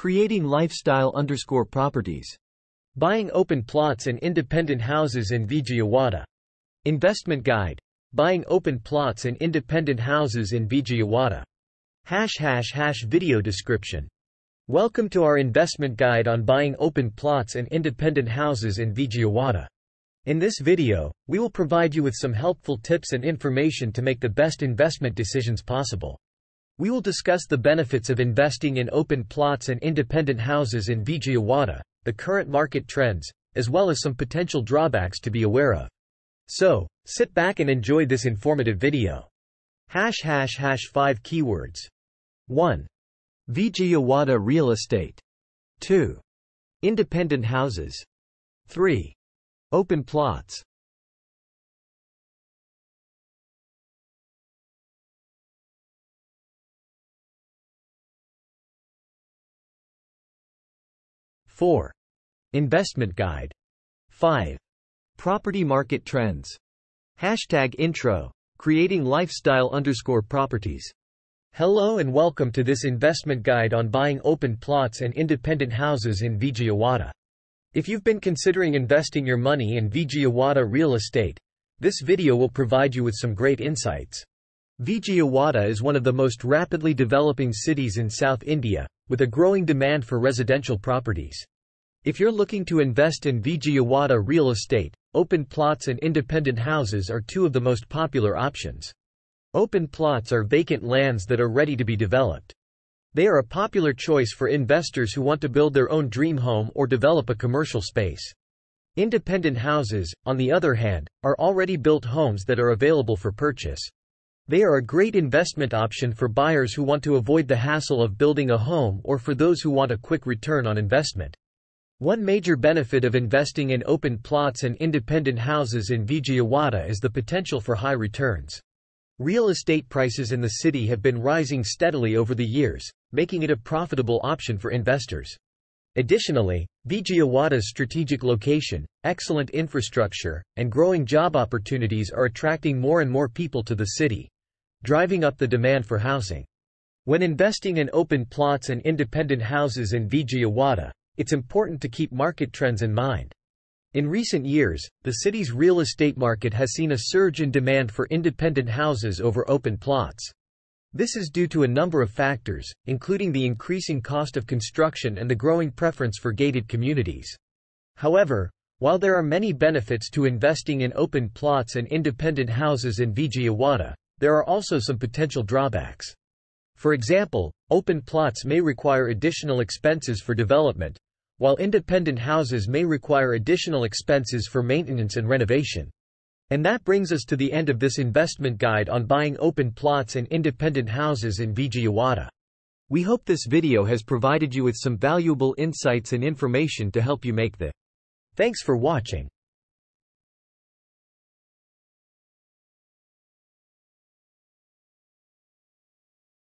Creating Lifestyle Underscore Properties. Buying open plots and independent houses in Vijayawada. Investment guide. Buying open plots and independent houses in Vijayawada. ## video description. Welcome to our investment guide on buying open plots and independent houses in Vijayawada. In this video, we will provide you with some helpful tips and information to make the best investment decisions possible. We will discuss the benefits of investing in open plots and independent houses in Vijayawada, the current market trends, as well as some potential drawbacks to be aware of. So, sit back and enjoy this informative video. ## 5 keywords. 1. Vijayawada real estate. 2. Independent houses. 3. Open plots. #4. Investment guide. 5. Property market trends. #intro, creating lifestyle underscore properties. Hello and welcome to this investment guide on buying open plots and independent houses in Vijayawada. If you've been considering investing your money in Vijayawada real estate, this video will provide you with some great insights. Vijayawada is one of the most rapidly developing cities in South India, with a growing demand for residential properties. If you're looking to invest in Vijayawada real estate, open plots and independent houses are two of the most popular options. Open plots are vacant lands that are ready to be developed. They are a popular choice for investors who want to build their own dream home or develop a commercial space. Independent houses, on the other hand, are already built homes that are available for purchase. They are a great investment option for buyers who want to avoid the hassle of building a home or for those who want a quick return on investment. One major benefit of investing in open plots and independent houses in Vijayawada is the potential for high returns. Real estate prices in the city have been rising steadily over the years, making it a profitable option for investors. Additionally, Vijayawada's strategic location, excellent infrastructure, and growing job opportunities are attracting more and more people to the city, driving up the demand for housing. When investing in open plots and independent houses in Vijayawada, it's important to keep market trends in mind. In recent years, the city's real estate market has seen a surge in demand for independent houses over open plots. This is due to a number of factors, including the increasing cost of construction and the growing preference for gated communities. However, while there are many benefits to investing in open plots and independent houses in Vijayawada, there are also some potential drawbacks. For example, open plots may require additional expenses for development, while independent houses may require additional expenses for maintenance and renovation. And that brings us to the end of this investment guide on buying open plots and independent houses in Vijayawada. We hope this video has provided you with some valuable insights and information to help you make the. Thanks for watching.